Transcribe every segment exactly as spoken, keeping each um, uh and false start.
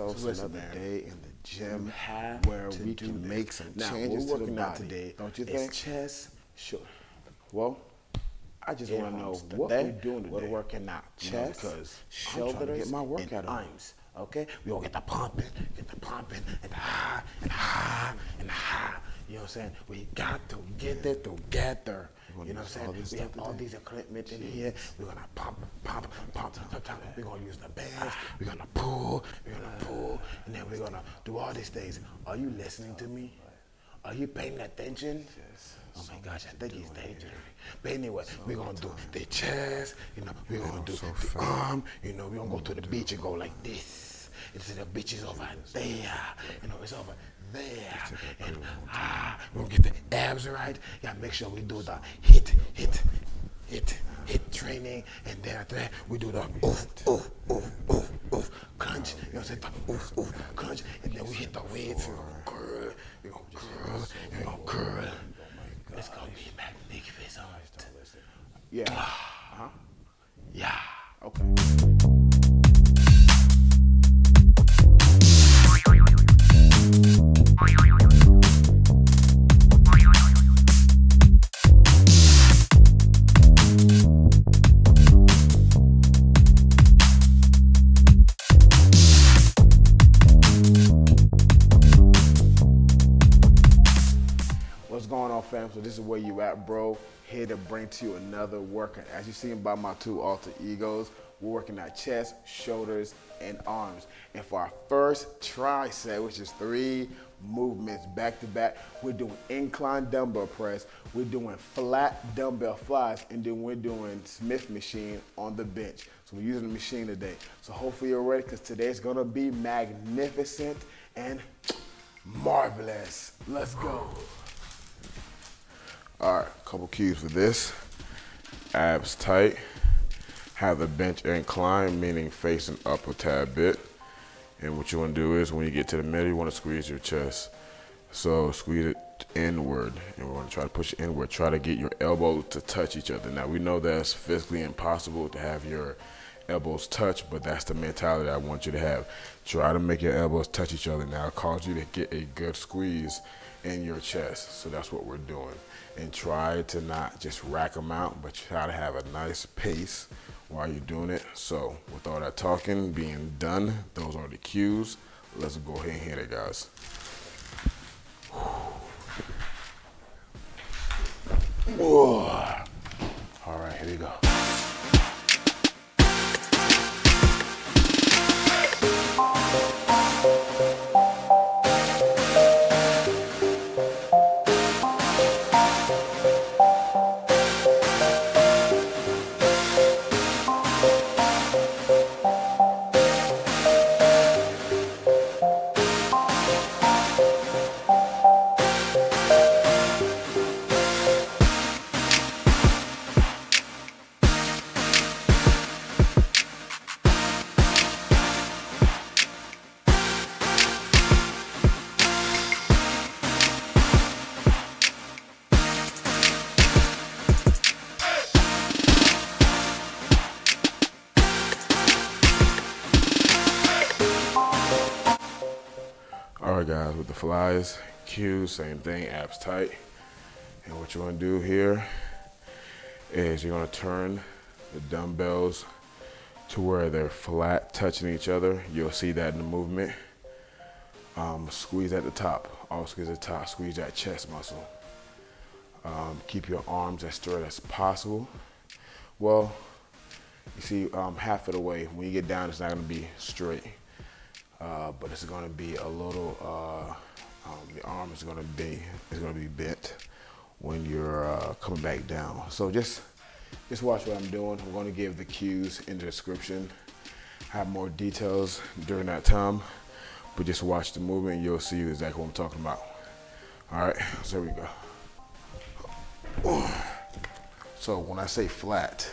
ourselves so another man, day in the gym have where we can this. make some now, changes we're to the body. Today, don't you think? It's chest, sure. Well, I just want to know what we're doing today. We're working out chest, you know, shoulders, get my workout and arms. Okay, we all get the pumping, get the pumping, and high, and high, and high. You know what I'm saying? We got to get yeah. it together. You know what I'm saying? We have all these equipment in here. We're gonna pump, pump, pump. Sometimes we're gonna use the bands. We're gonna pull, we're gonna pull, and then we're gonna do all these things. Are you listening to me? Are you paying attention? Yes. Oh my gosh, I think he's dangerous. But anyway, we're gonna do the chest. You know, we're gonna do the arm. You know, we don't go to the beach and go like this. It's the beach is over there. You know, it's over there. And ah, we're gonna get the abs right. Yeah, make sure we do the hit, hit, hit, hit training. And then after that, we do the oof, oof, oof, oof, oof, crunch. You know what I'm saying? The oof, oof, crunch. And then we hit the weights. We're gonna curl. We're gonna curl. We're gonna curl. It's gonna be magnificent. Yeah. Uh-huh. Yeah. Okay. Fam, so this is where you at, bro. Here to bring to you another workout. As you seen by my two alter egos, we're working our chest, shoulders, and arms. And for our first tricep, which is three movements back to back, we're doing incline dumbbell press, we're doing flat dumbbell flies, and then we're doing Smith machine on the bench. So we're using the machine today. So hopefully you're ready, because today's gonna be magnificent and marvelous. Let's go. All right, a couple cues for this. Abs tight. Have the bench inclined, meaning facing up a tad bit. And what you want to do is when you get to the middle, you want to squeeze your chest. So squeeze it inward, and we're going to try to push it inward. Try to get your elbows to touch each other. Now, we know that's physically impossible to have your elbows touch, but that's the mentality I want you to have. Try to make your elbows touch each other. Now, it causes you to get a good squeeze in your chest. So that's what we're doing. And try to not just rack them out, but try to have a nice pace while you're doing it. So with all that talking being done, those are the cues. Let's go ahead and hit it, guys. Whoa. All right, here we go. Guys, with the flies, cues, same thing, abs tight. And what you want to do here is you're going to turn the dumbbells to where they're flat, touching each other. You'll see that in the movement. Um, squeeze at the top, always squeeze at the top, squeeze that chest muscle. Um, keep your arms as straight as possible. Well, you see, um, half of the way, when you get down, it's not going to be straight. Uh, but it's gonna be a little, uh, um, your arm is gonna be, it's gonna be bent when you're uh, coming back down. So just, just watch what I'm doing. I'm gonna give the cues in the description. Have more details during that time, but just watch the movement and you'll see exactly what I'm talking about. All right, so here we go. So when I say flat,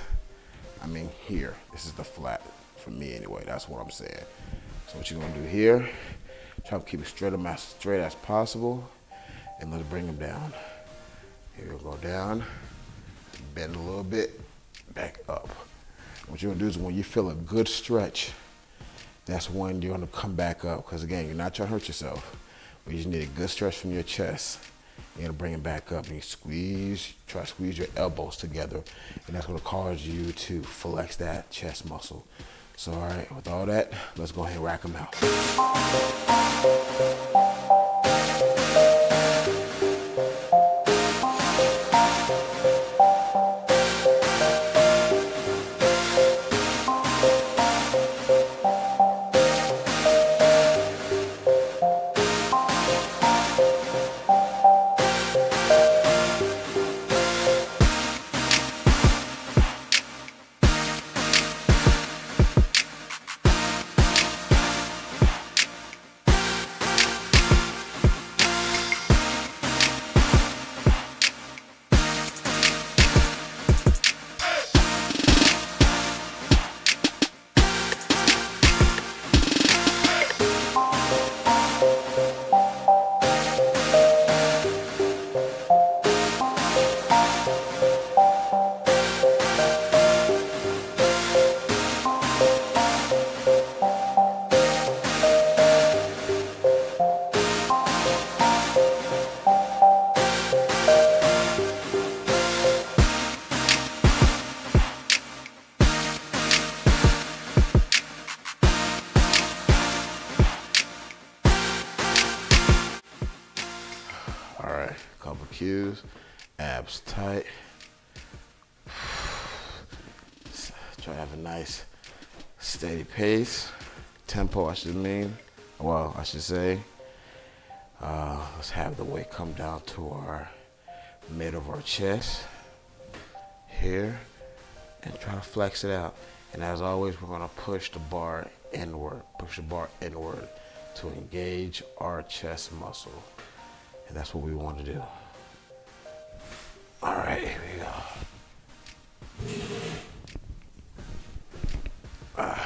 I mean here. This is the flat for me anyway, that's what I'm saying. So what you're gonna do here, try to keep it straight, as straight as possible, and let's bring them down. Here we go down, bend a little bit, back up. What you're gonna do is when you feel a good stretch, That's one you want to come back up, because again, you're not trying to hurt yourself, but you just need a good stretch from your chest. You're gonna bring it back up and you squeeze, try to squeeze your elbows together, and that's gonna cause you to flex that chest muscle. So all right, with all that, let's go ahead and rack them out. Cues, abs tight. Try to have a nice steady pace, tempo I should mean, well I should say. Uh, let's have the weight come down to our mid of our chest here and try to flex it out. And as always, we're gonna push the bar inward, push the bar inward to engage our chest muscle. And that's what we want to do. All right, here we go. Uh,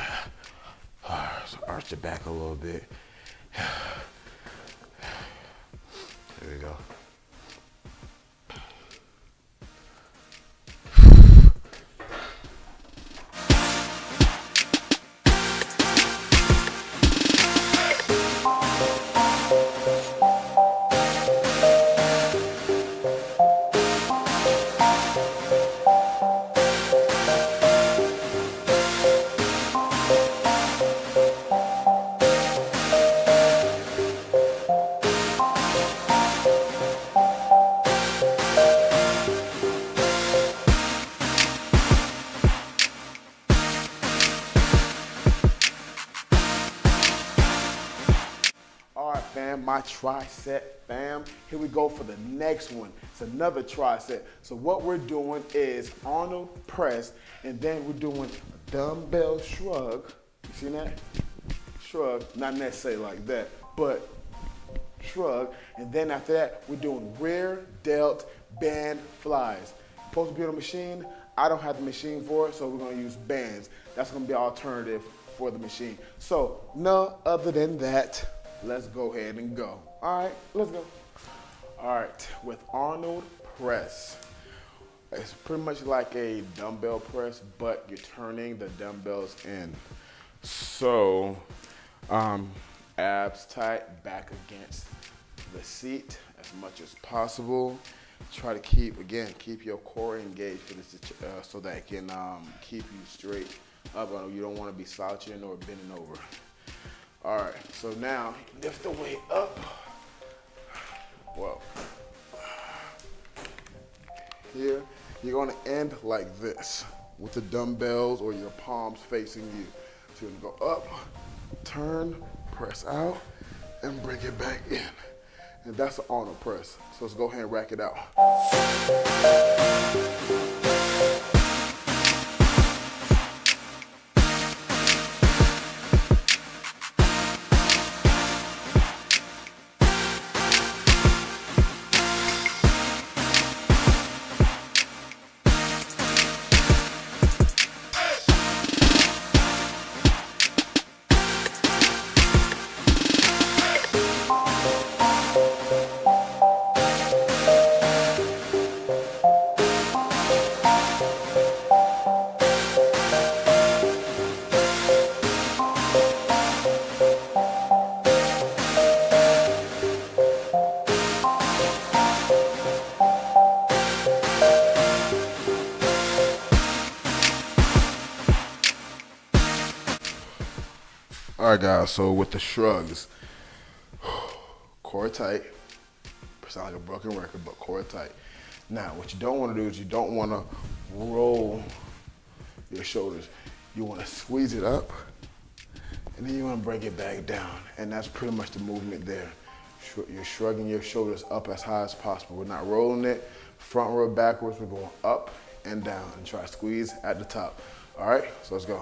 uh, so arch it back a little bit. There we go. My tricep fam, here we go for the next one. It's another tricep. So what we're doing is Arnold press, and then we're doing a dumbbell shrug. You seen that? Shrug, not necessarily like that, but shrug. And then after that, we're doing rear delt band flies. Supposed to be on a machine. I don't have the machine for it, so we're gonna use bands. That's gonna be an alternative for the machine. So no other than that, let's go ahead and go. All right, let's go. All right, with Arnold press, it's pretty much like a dumbbell press, but you're turning the dumbbells in. So, um, abs tight, back against the seat as much as possible. Try to keep, again, keep your core engaged for this, uh, so that it can um, keep you straight up. You don't want to be slouching or bending over. All right, so now lift the weight up. Whoa. Here, you're gonna end like this with the dumbbells or your palms facing you. So you're gonna go up, turn, press out, and bring it back in. And that's an Arnold press. So let's go ahead and rack it out. We'll be right back. All right, guys, so with the shrugs, core tight. Sound like a broken record, but core tight. Now, what you don't want to do is you don't want to roll your shoulders. You want to squeeze it up, and then you want to bring it back down. And that's pretty much the movement there. You're shrugging your shoulders up as high as possible. We're not rolling it front row backwards. We're going up and down and try to squeeze at the top. All right, so let's go.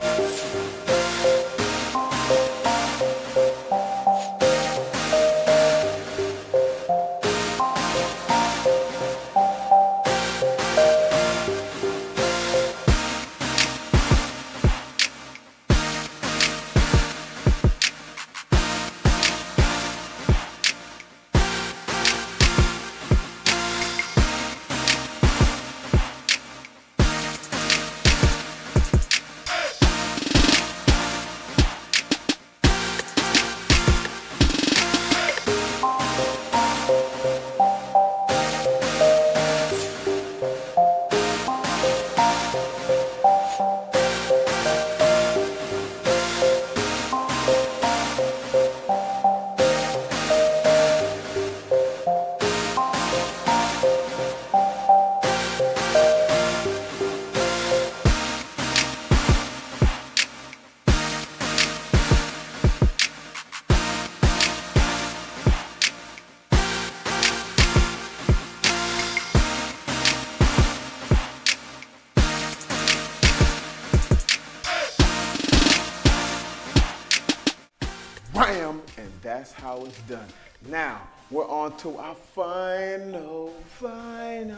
Bam, and that's how it's done. Now, we're on to our final, final,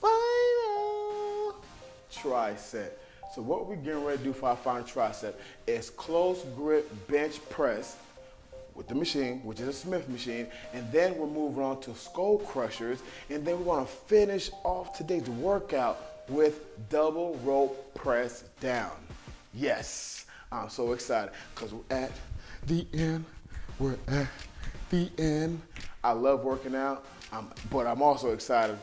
final tricep. So what we're getting ready to do for our final tricep is close grip bench press with the machine, which is a Smith machine, and then we're moving on to skull crushers, and then we're gonna finish off today's workout with double rope press down. Yes, I'm so excited, because we're at the end, we're at the end. I love working out, um, but I'm also excited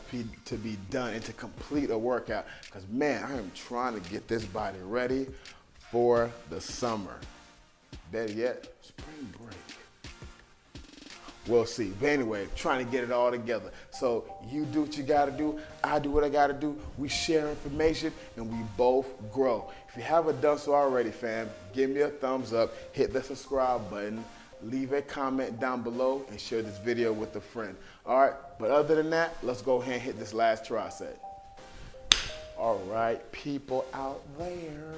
to be done and to complete a workout because, man, I am trying to get this body ready for the summer. Better yet, spring break. We'll see. But anyway, trying to get it all together. So you do what you gotta do, I do what I gotta do, we share information, and we both grow. If you haven't done so already, fam, give me a thumbs up, hit the subscribe button, leave a comment down below, and share this video with a friend. All right, but other than that, let's go ahead and hit this last tricep. All right, people out there.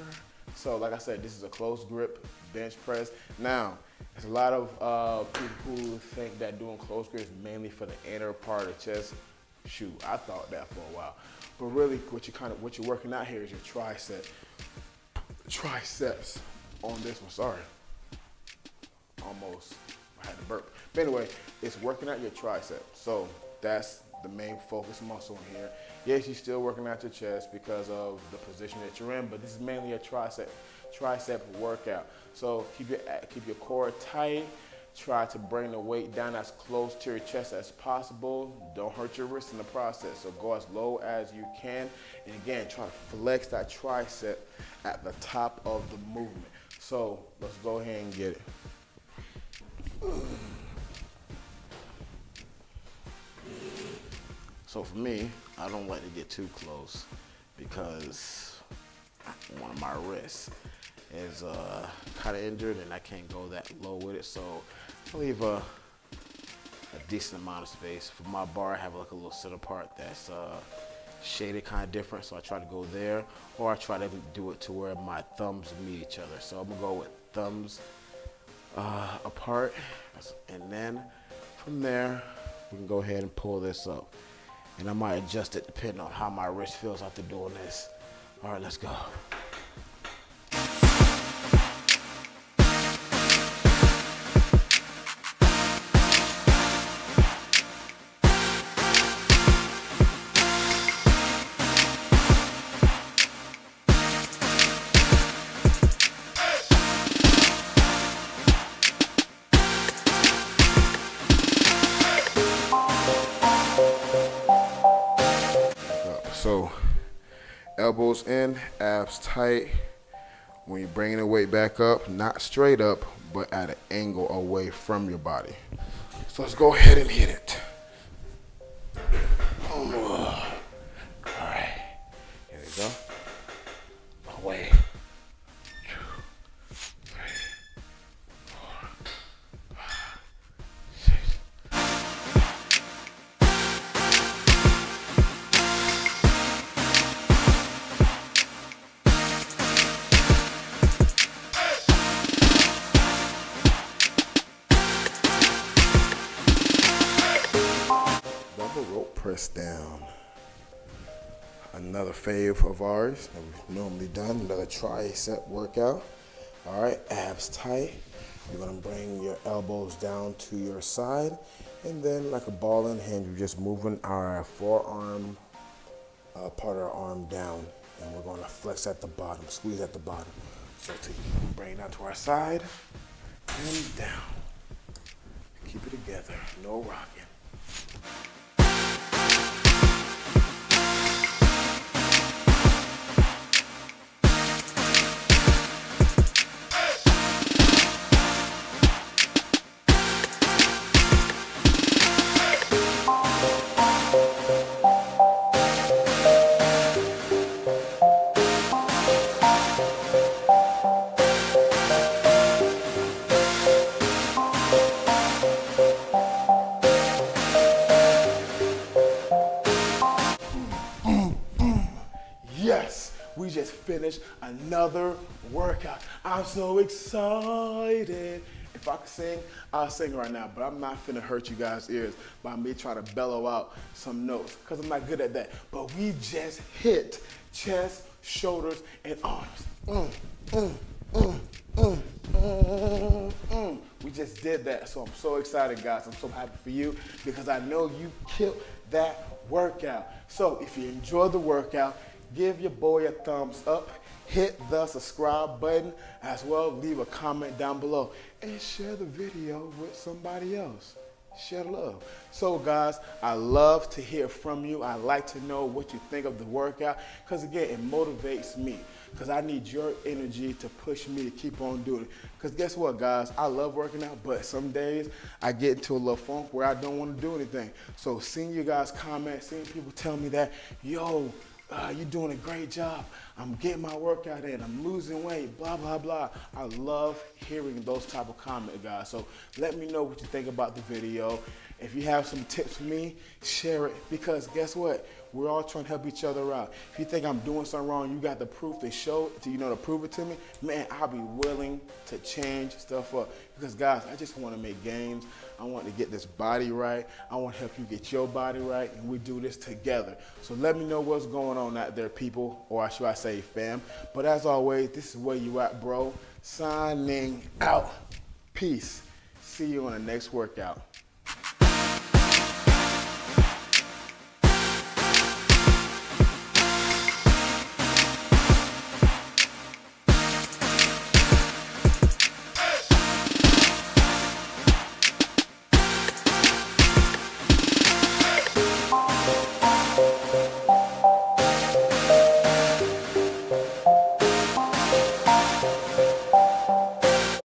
So like I said, this is a close grip bench press. Now, there's a lot of uh, people who think that doing close grip is mainly for the inner part of the chest. Shoot, I thought that for a while. But really, what you kind of what you're working out here is your tricep, triceps on this one. Sorry, almost I had to burp. But anyway, it's working out your tricep. So that's the main focus muscle in here. Yes, you're still working out your chest because of the position that you're in, but this is mainly a tricep tricep workout. So keep your keep your core tight. Try to bring the weight down as close to your chest as possible. Don't hurt your wrist in the process. So go as low as you can, and again, try to flex that tricep at the top of the movement. So let's go ahead and get it. So for me, I don't like to get too close because one of my wrists is uh, kind of injured and I can't go that low with it. So I leave a, a decent amount of space. For my bar, I have like a little center part that's uh, shaded kind of different. So I try to go there, or I try to do it to where my thumbs meet each other. So I'm gonna go with thumbs uh, apart. And then from there, we can go ahead and pull this up. And I might adjust it depending on how my wrist feels after doing this. All right, let's go. So elbows in, abs tight. When you're bringing the weight back up, not straight up, but at an angle away from your body. So let's go ahead and hit it. Oh. All right, here we go. Away. Press down. Another fave of ours that we've normally done, another tricep workout. All right, abs tight. You're gonna bring your elbows down to your side, and then like a ball in hand, you're just moving our forearm, uh, part of our arm down, and we're gonna flex at the bottom, squeeze at the bottom. So to bring that to our side, and down. Keep it together, no rocking. Yes, we just finished another workout. I'm so excited. If I could sing, I'll sing right now, but I'm not finna hurt you guys' ears by me trying to bellow out some notes, because I'm not good at that. But we just hit chest, shoulders, and arms. Mm, mm, mm, mm, mm, mm. We just did that, so I'm so excited, guys. I'm so happy for you, because I know you killed that workout. So if you enjoyed the workout, give your boy a thumbs up, hit the subscribe button, as well leave a comment down below, and share the video with somebody else. Share love. So guys, I love to hear from you. I like to know what you think of the workout, because again, it motivates me, because I need your energy to push me to keep on doing it. Because guess what, guys? I love working out, but some days I get into a little funk where I don't want to do anything. So seeing you guys comment, seeing people tell me that, yo, Uh, you're doing a great job, I'm getting my workout in, I'm losing weight, blah, blah, blah. I love hearing those type of comments, guys. So let me know what you think about the video. If you have some tips for me, share it, because guess what? We're all trying to help each other out. If you think I'm doing something wrong, you got the proof to show, to, you know, to prove it to me, man, I'll be willing to change stuff up. Because guys, I just want to make gains. I want to get this body right. I want to help you get your body right, and we do this together. So let me know what's going on out there, people, or should I say fam. But as always, this is where you at, bro. Signing out. Peace. See you on the next workout.